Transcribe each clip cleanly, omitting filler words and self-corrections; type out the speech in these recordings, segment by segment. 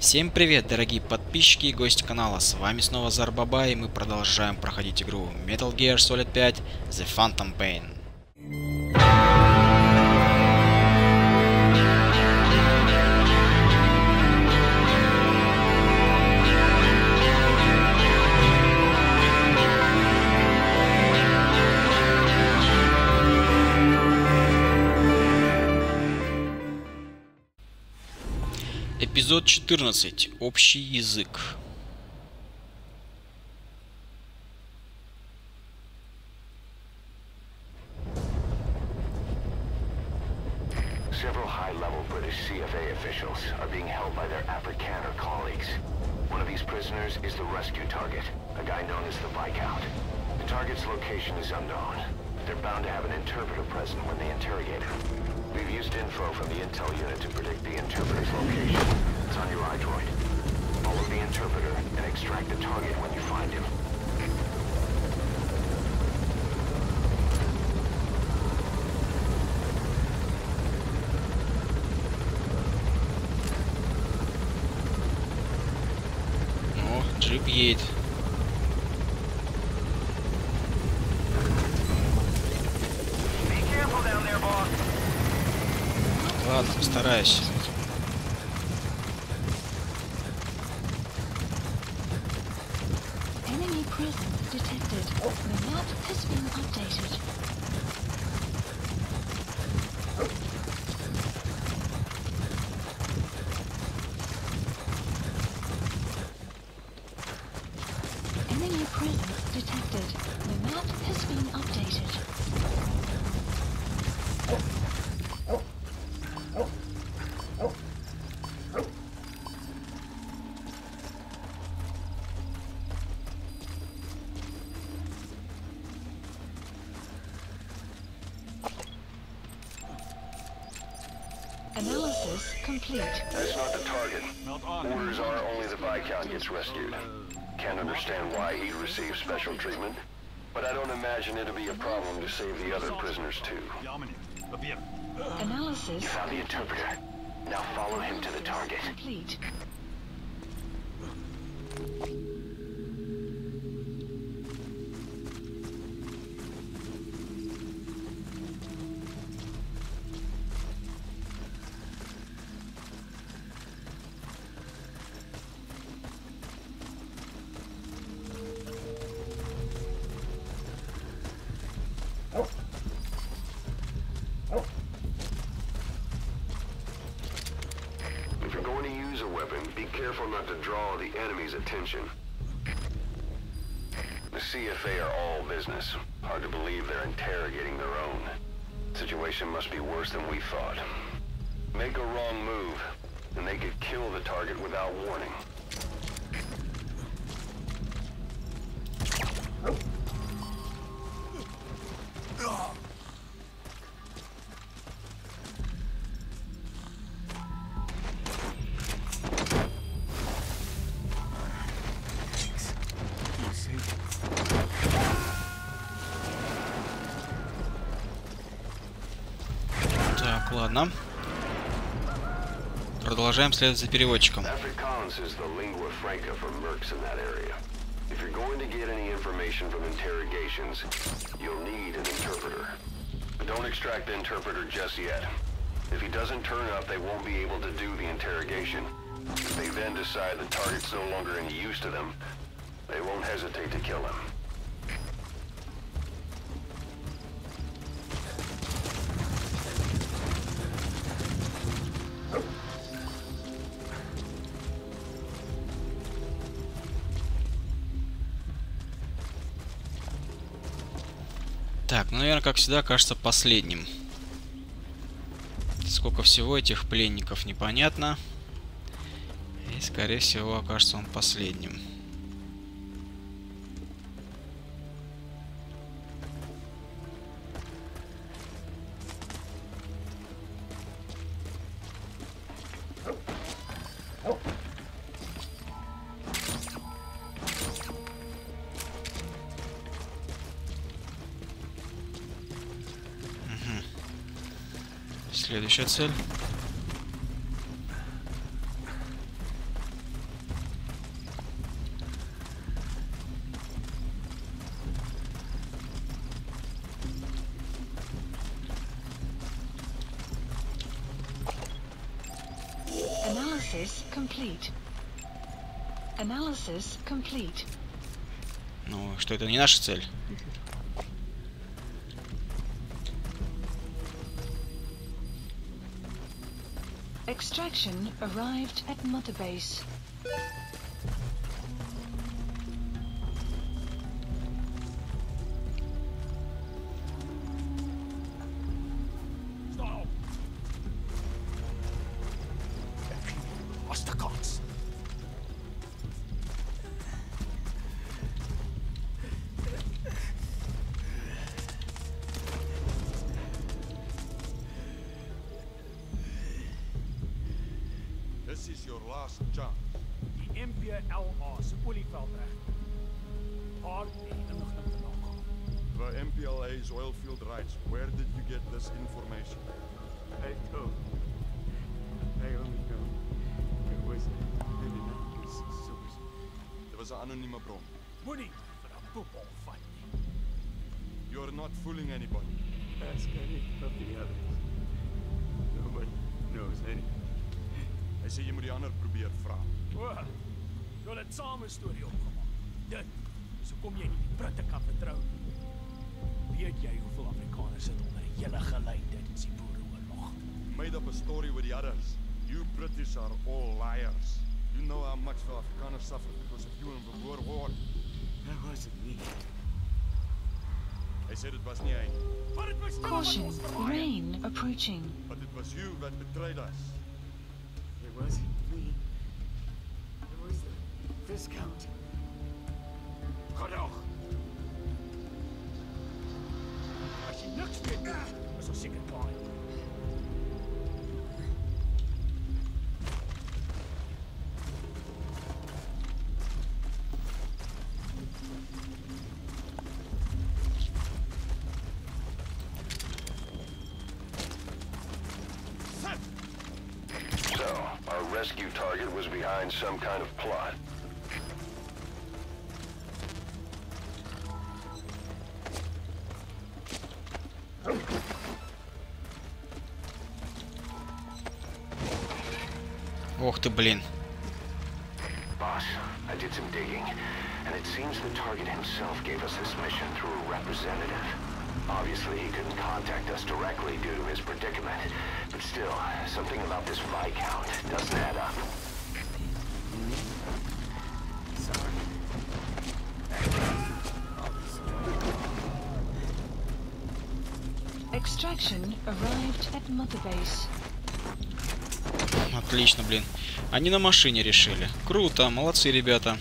Всем привет, дорогие подписчики и гости канала, с вами снова Зарбаба, и мы продолжаем проходить игру Metal Gear Solid 5 The Phantom Pain. Эпизод 14. Общий язык. We've used info from the intel unit to predict the interpreter's location. It's on your iDroid. Follow the interpreter and extract the target when you find him. Ну, джип едет. Ладно, постараюсь. Analysis complete. That's not the target. Orders are only the Viscount gets rescued. Can't understand why he receives special treatment, but I don't imagine it'll be a problem to save the other prisoners too. Analysis. You found the interpreter. Now follow him to the target. Complete. Careful not to draw the enemy's attention. The CFA are all business. Hard to believe they're interrogating their own. Situation must be worse than we thought. Make a wrong move, and they could kill the target without warning. Ладно. Продолжаем следовать за переводчиком. Так, ну, наверное, как всегда, кажется последним. Сколько всего этих пленников, непонятно. И, скорее всего, окажется он последним. Следующая цель. Analysis complete. Analysis complete. Ну, что это не наша цель. Extraction arrived at mother base. Where did you get this information? I don't. I only know it was an anonymous brom. Winning for a football fight. You're not fooling anybody. Ask any of the others. Nobody knows anything. I say you moet die ander probeer vra. Wat? Jy het saam 'n storie opgemaak. Dit is hoekom jy nie die Britte kan vertrou nie. Weet jy hoeveel Afrikaners sit onder die hele gelei tydens die Boereoorlog? Made up a story with the others. You British are all liars. You know how much the Afrikaners suffered because of you in the Boer War. That wasn't me. I said it was nie hy. Caution, rain approaching. But it was you that betrayed us. It wasn't me. It was the Viscount. Genoeg! Niks meer doen, is ons seker klaar. So, our rescue target was behind some kind of plot. Ох ты, блин. Boss, I did some digging, and it seems the target himself gave us this mission through a representative. Obviously, he couldn't contact us directly due to his predicament, but still, something about this Viscount doesn't add up. Sorry. Extraction arrived at Mother Base. Отлично, блин. Они на машине решили. Круто, молодцы, ребята.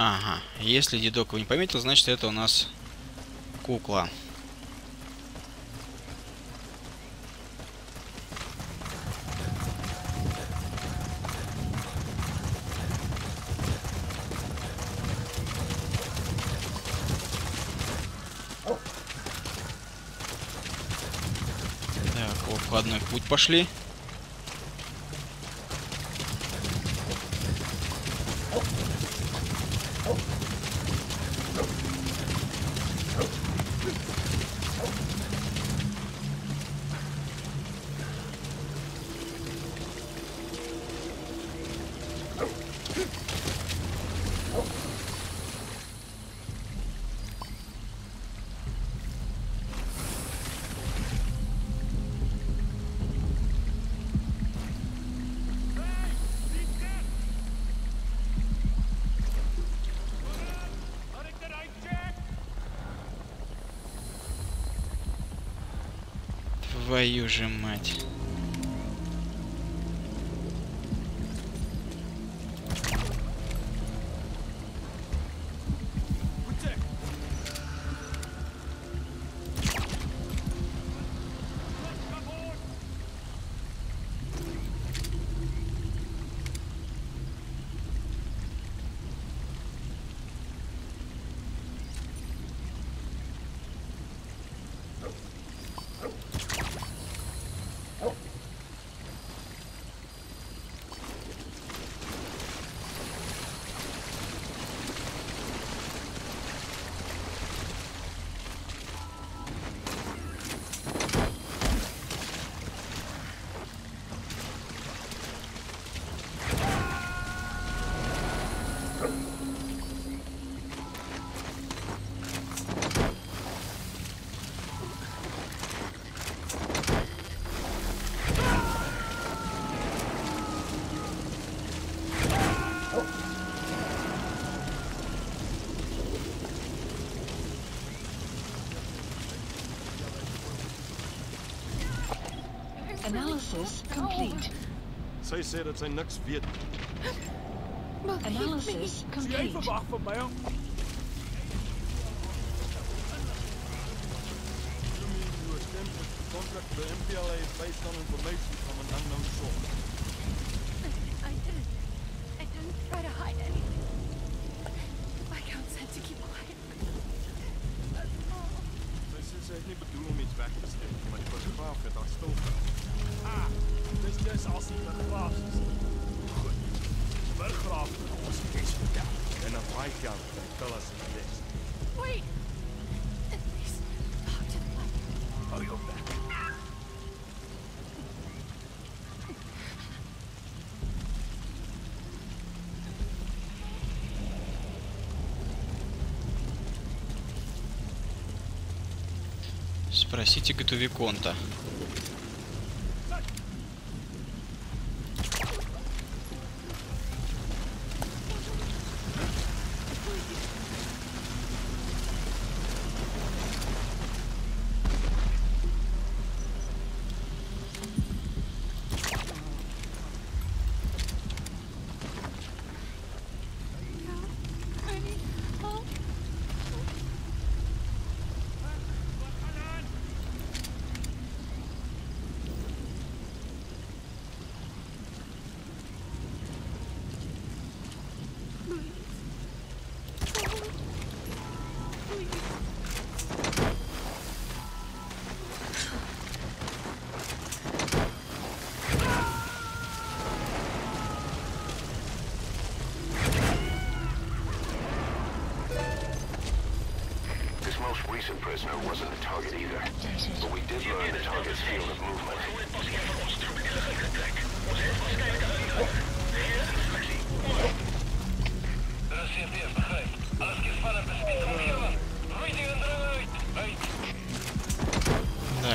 Ага, если дедок его не пометил, значит это у нас кукла. Так, вот входной путь пошли. Твою же мать. Analysis complete. Sei säger att nix wird. Analysis complete. The MPLA is based on information from an unknown source. I didn't try to hide anything. Viscount said to keep quiet. This is any bedoel om iets weg te steken, maar die fotograaf het daar stilgegaan. Ah, dis as die fotograaf is. Goed. Die burggraaf het ons iets vertel. En dan Viscount het tel as die les. Wait! At least talk to the light. Are you back? Спросите Готовиконта.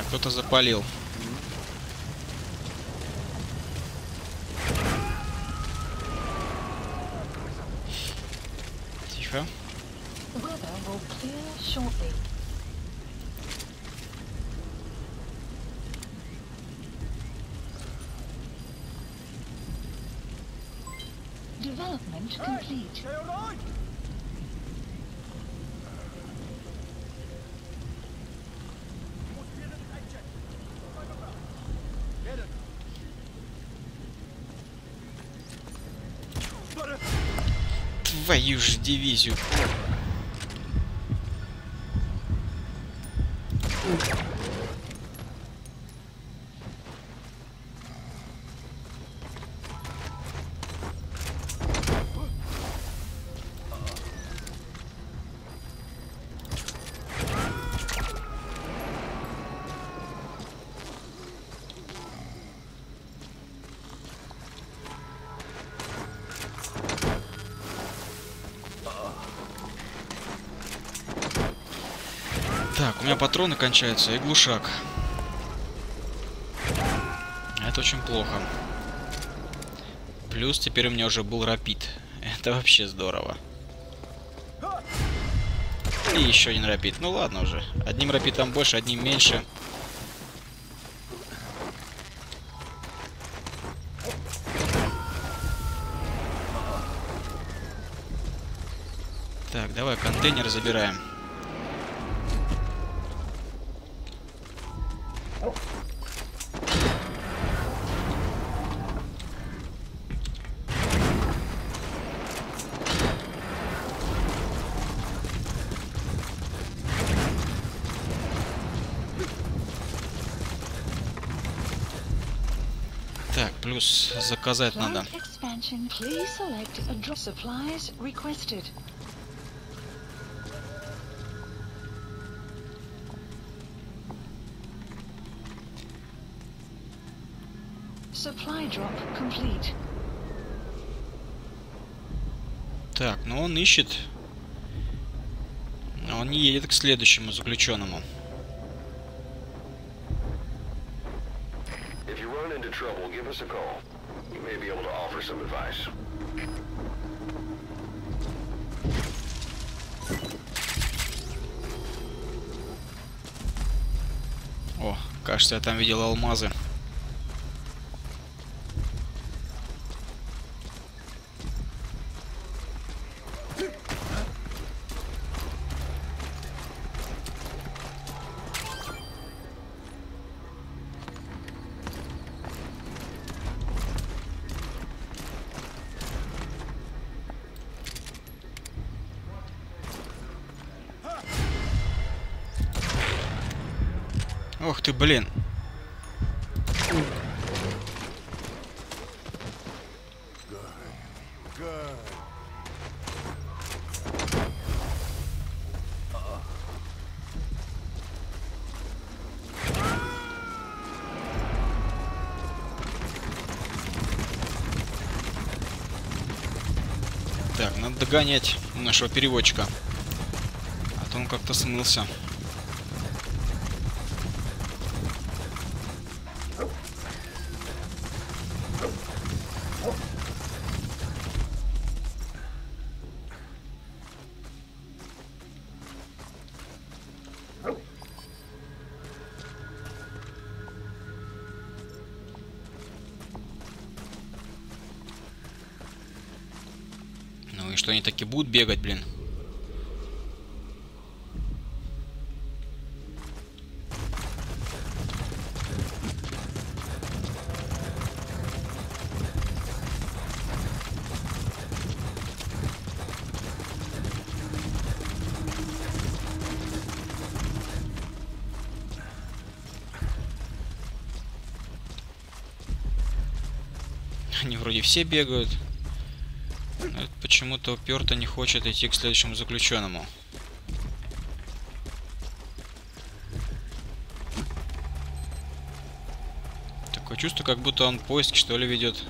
Кто-то запалил. Тихо. Development complete. Твою ж дивизию. Так, у меня патроны кончаются и глушак. Это очень плохо. Плюс теперь у меня уже был рапид. Это вообще здорово. И еще один рапид. Ну ладно уже. Одним рапидом больше, одним меньше. Так, давай контейнер забираем. Плюс заказать надо. Так, ну он ищет. Он не едет к следующему заключенному. О, кажется, я там видел алмазы. Ох ты, блин. Так, надо догонять нашего переводчика. А то он как-то смылся. Что они таки будут бегать, блин. Они вроде все бегают. Почему-то уперто не хочет идти к следующему заключенному. Такое чувство, как будто он поиски, что ли, ведет.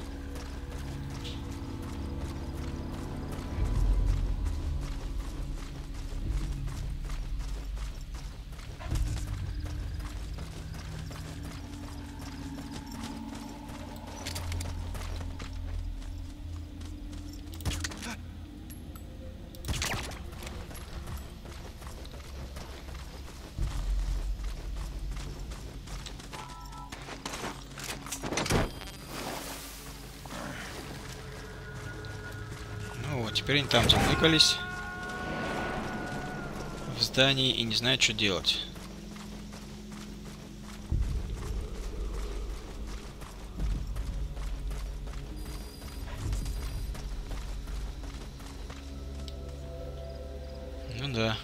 Теперь они там заныкались в здании и не знают, что делать. Ну да.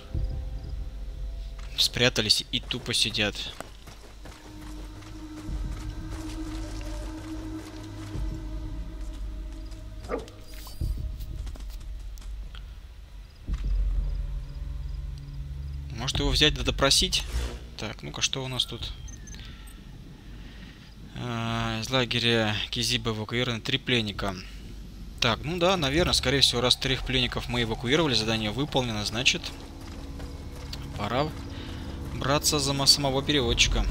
Спрятались и тупо сидят. Может, его взять да допросить? Так, ну-ка, что у нас тут? Из лагеря Кизиба эвакуированы 3 пленника. Так, ну да, наверное, скорее всего, раз 3 пленников мы эвакуировали, задание выполнено, значит, пора браться за самого переводчика.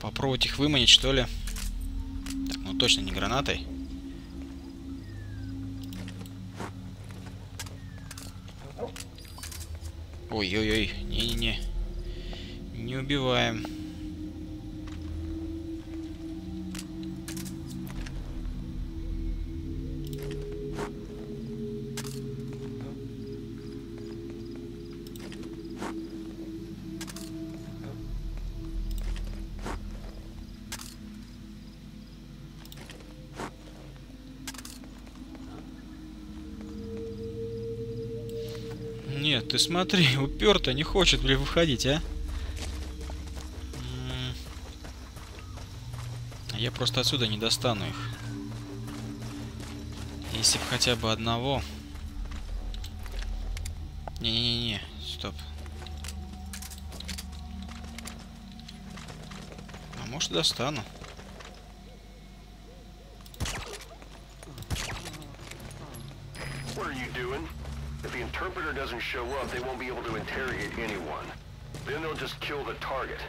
Попробовать их выманить, что ли? Так, ну точно не гранатой. Ой-ой-ой, не-не-не. Не убиваем. Нет, ты смотри, уперто не хочет, блин, выходить, а? Я просто отсюда не достану их. Если бы хотя бы одного. Не-не-не, стоп. А может, достану. Show up, they won't be able to interrogate anyone. Then they'll just kill the target.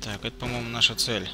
Так, это, по-моему, наша цель.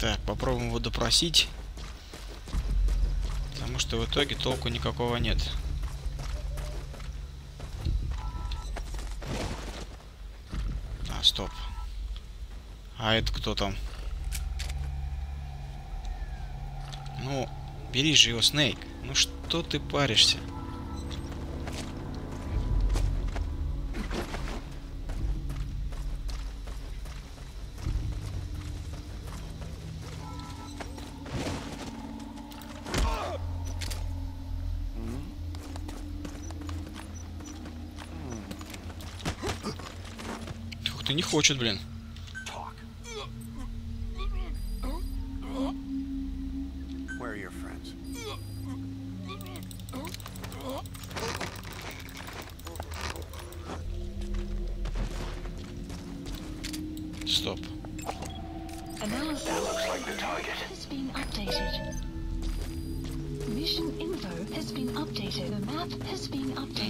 Так, попробуем его допросить. Потому что в итоге толку никакого нет. А, стоп. А это кто там? Ну, бери же его, Снейк. Ну что ты паришься? Ты не хочет, блин. Стоп.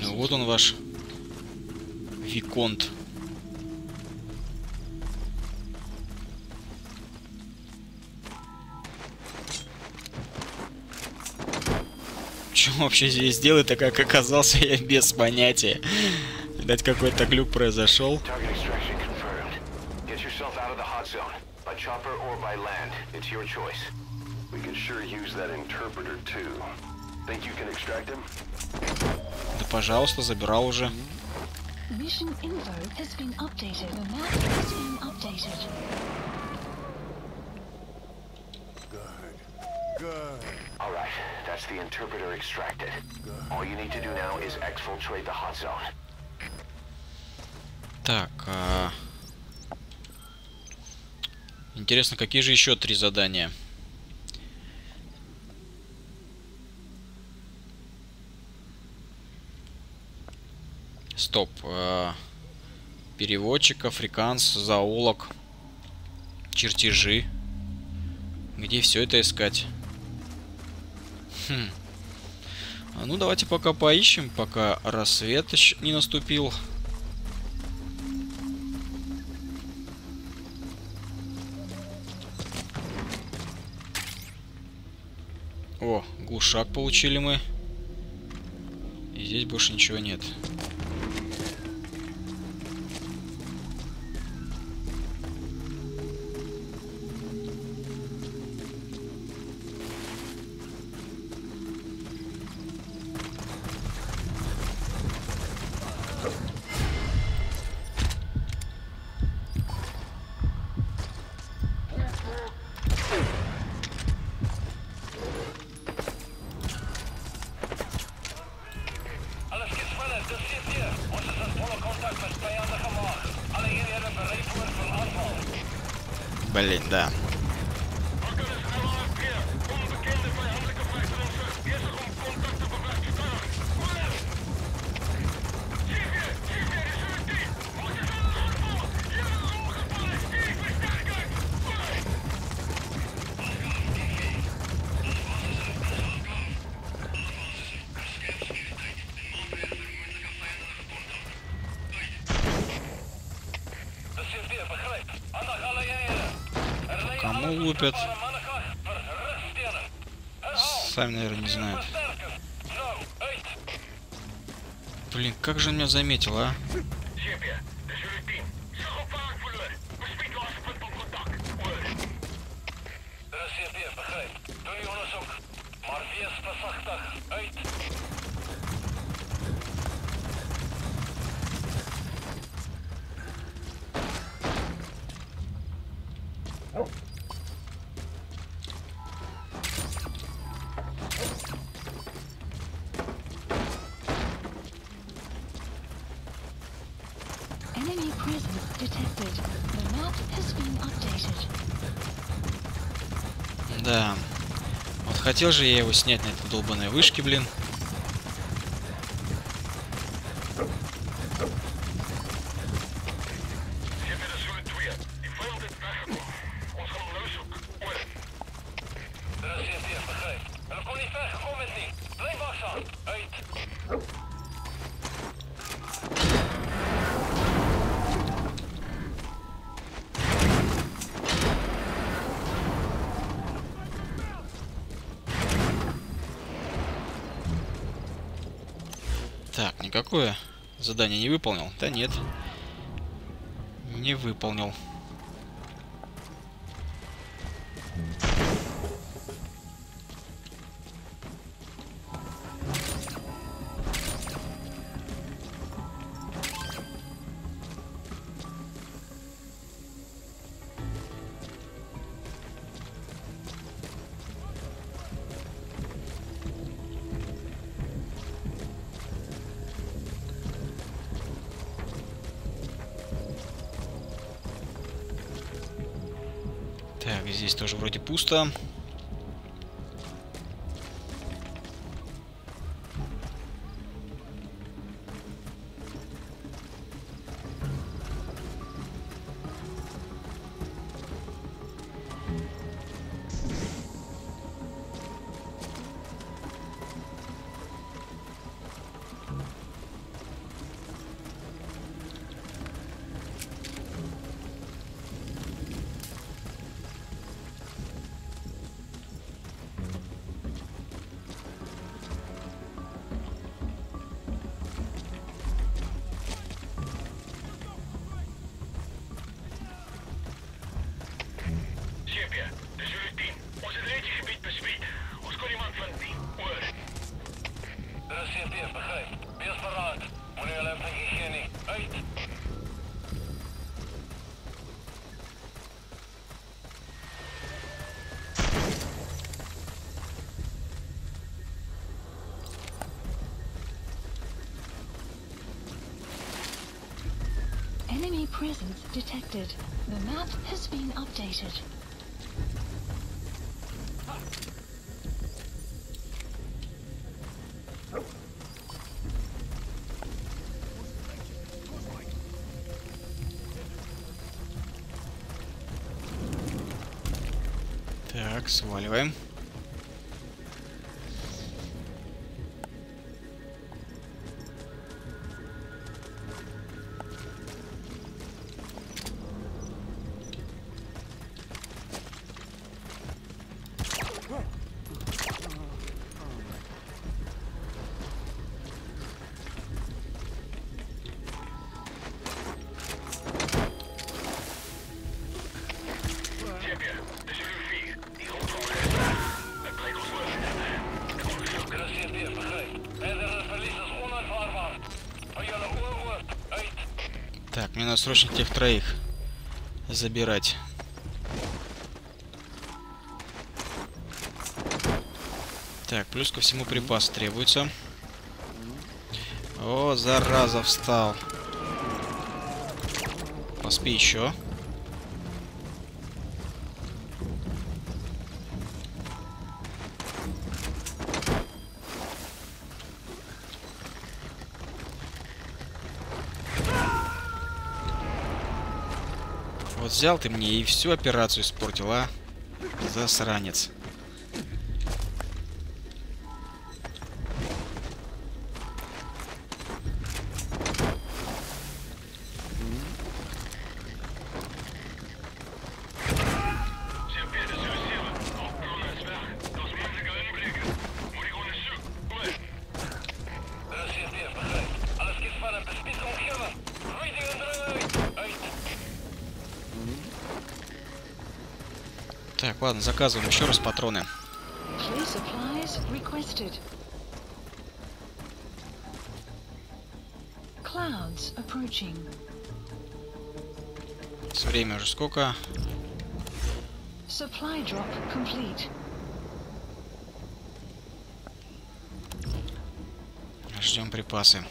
Ну вот он, ваш Виконт. Что вообще здесь делает, так как оказался, я без понятия. Видать, какой-то глюк произошел. Да пожалуйста, забирал уже. The interpreter extracted. All you need to do now is exfiltrate the hot zone. Так, интересно, какие же еще три задания? Стоп. Переводчик, африканс, зоолог, чертежи. Где все это искать? Ну, давайте пока поищем, пока рассвет еще не наступил. О, глушак получили мы. И здесь больше ничего нет. Блин, да. Кому лупят? Сами, наверное, не знают. Блин, как же он меня заметил, а? Да. Вот хотел же я его снять на этой долбаной вышке, блин. никакое. Задание не выполнил? Да нет. Не выполнил. Здесь тоже вроде пусто. Enemy presence detected. The map has been updated. Так, сваливаем. Так, мне надо срочно тех троих забирать. Так, плюс ко всему припас требуется. О, зараза, встал. Поспи еще. Вот взял ты мне и всю операцию испортил, а? Засранец. Так, ладно, заказываем еще раз патроны. Время уже сколько? Ждем припасы.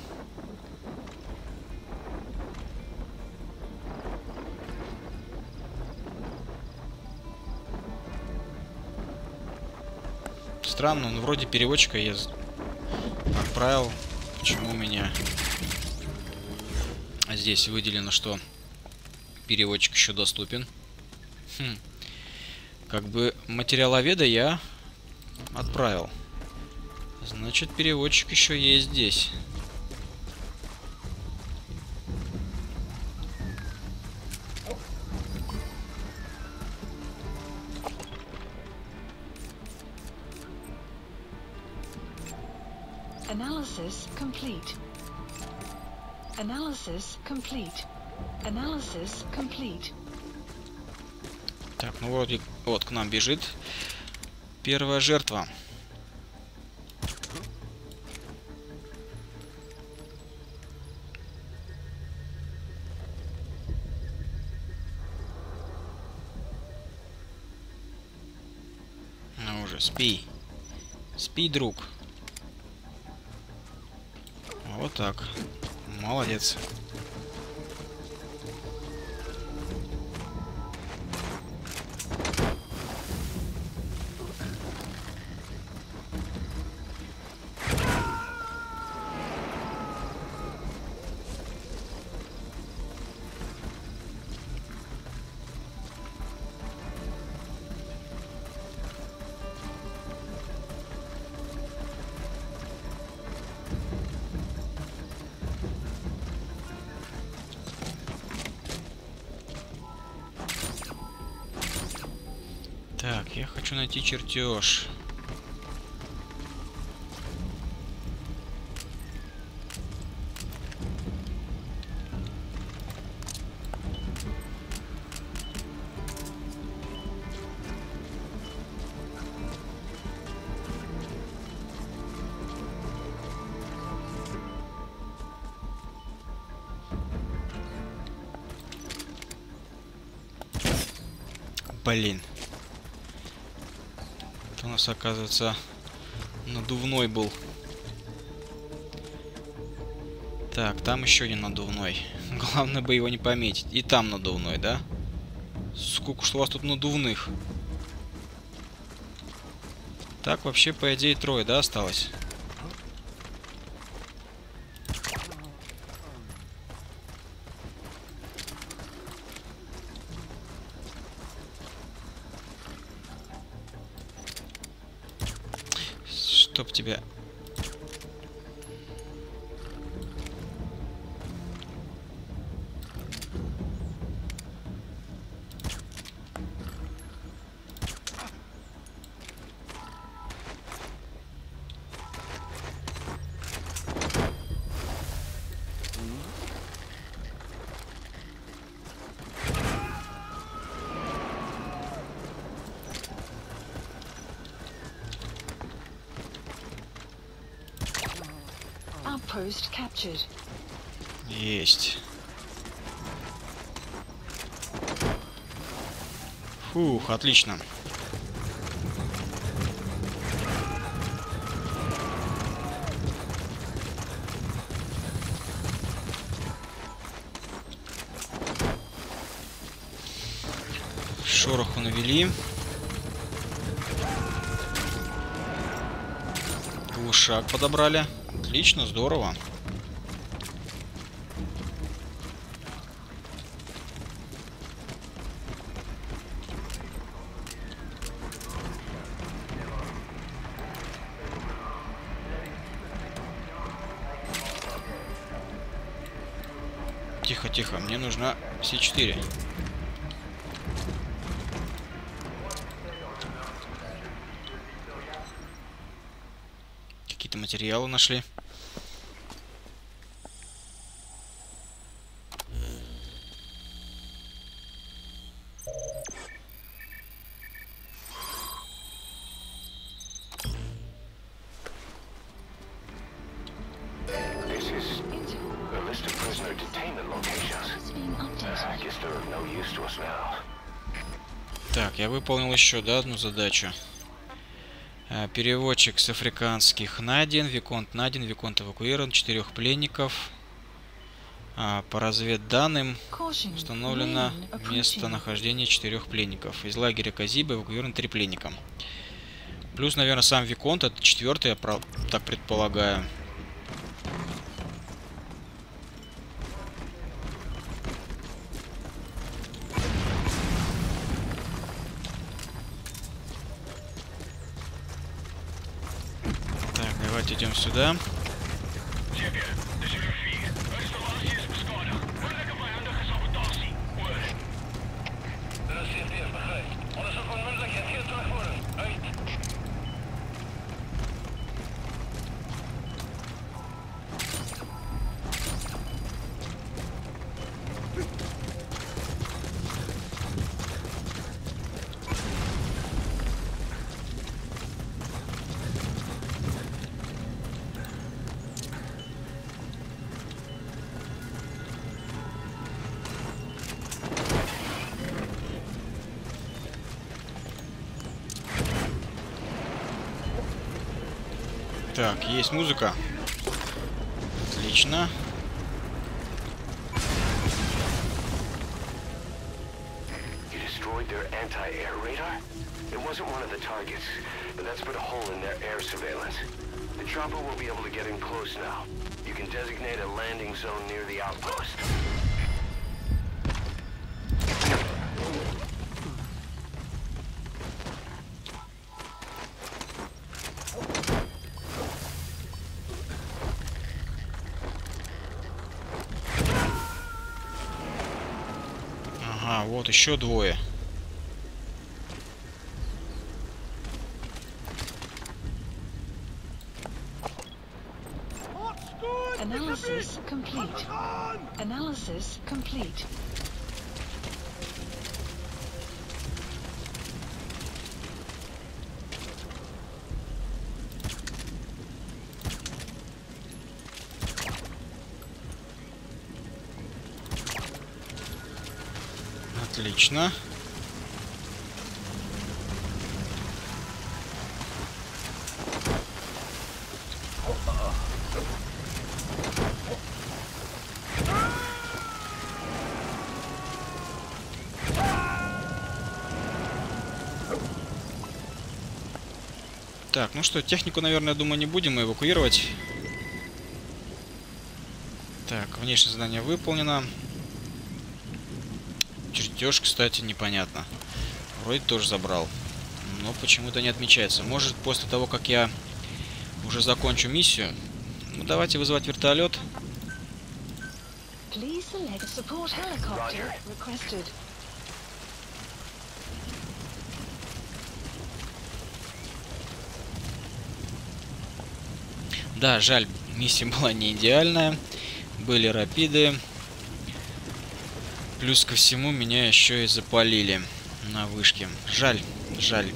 Странно, но вроде переводчика я отправил. Почему у меня здесь выделено, что переводчик еще доступен? Как бы материаловеда я отправил. Значит, переводчик еще есть здесь. Analysis complete. Analysis complete. Analysis complete. Так, ну вот, вот к нам бежит первая жертва. Ну уже, спи. Спи, друг. Вот так. Молодец. Так, я хочу найти чертеж. Блин. У нас, оказывается, надувной был. Так, там еще один надувной. Главное бы его не пометить. И там надувной, да? Сколько что у вас тут надувных? Так, вообще, по идее, трое, да, осталось? Чтоб тебя. Есть. Фух, отлично. Шороху навели. Глушак подобрали. Отлично, здорово. Тихо, тихо, мне нужна C4. Какие-то материалы нашли. Так, я выполнил еще, да, одну задачу. Переводчик с африканских найден, виконт эвакуирован, 4 пленников. По разведданным установлено местонахождение 4 пленников. Из лагеря Казиба эвакуирован 3 пленника. Плюс, наверное, сам виконт, это 4-й, я так предполагаю. Идем сюда. Так, есть музыка. Отлично. Ага, вот еще двое. Analysis complete. Отлично. Так, ну что, технику, наверное, думаю, не будем эвакуировать. Так, внешнее задание выполнено. Чертеж, кстати, непонятно. Вроде тоже забрал. Но почему-то не отмечается. Может, после того, как я уже закончу миссию... Ну, давайте вызывать вертолет. Да, жаль, миссия была не идеальная. Были рапиды. Плюс ко всему, меня еще и запалили на вышке. Жаль, жаль.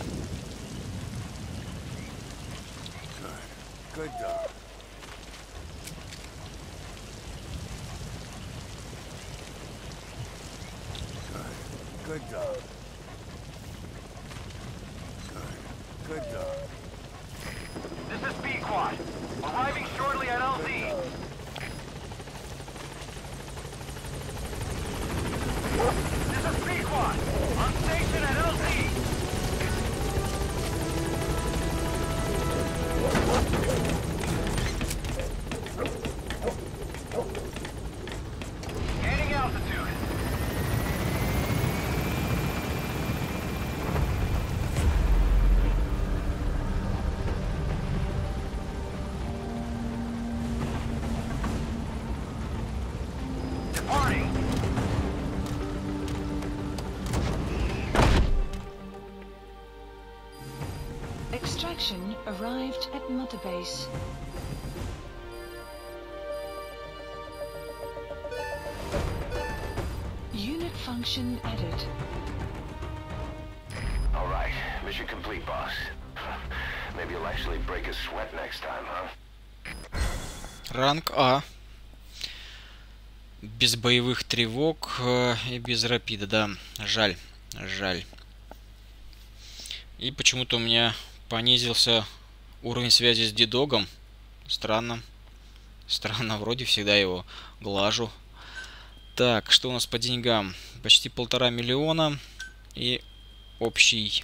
Arrived at Mother Base. Unit function added. All right, mission complete, boss. Maybe you'll actually break a sweat next time, huh? Ранг А. Без боевых тревог и без рапида, да. Жаль, жаль. И почему-то у меня понизился уровень связи с дедогом. Странно. Странно, вроде всегда его глажу. Так, что у нас по деньгам? Почти 1,5 миллиона. И общий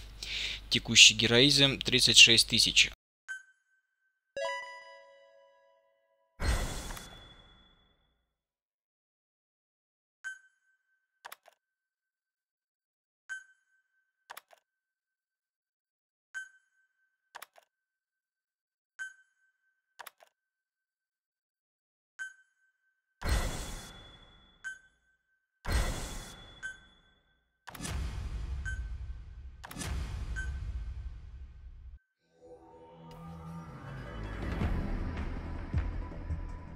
текущий героизм 36 тысяч.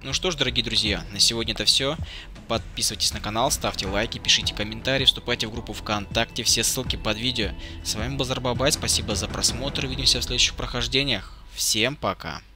Ну что ж, дорогие друзья, на сегодня это все. Подписывайтесь на канал, ставьте лайки, пишите комментарии, вступайте в группу ВКонтакте, все ссылки под видео. С вами был Зарбабай, спасибо за просмотр, увидимся в следующих прохождениях. Всем пока!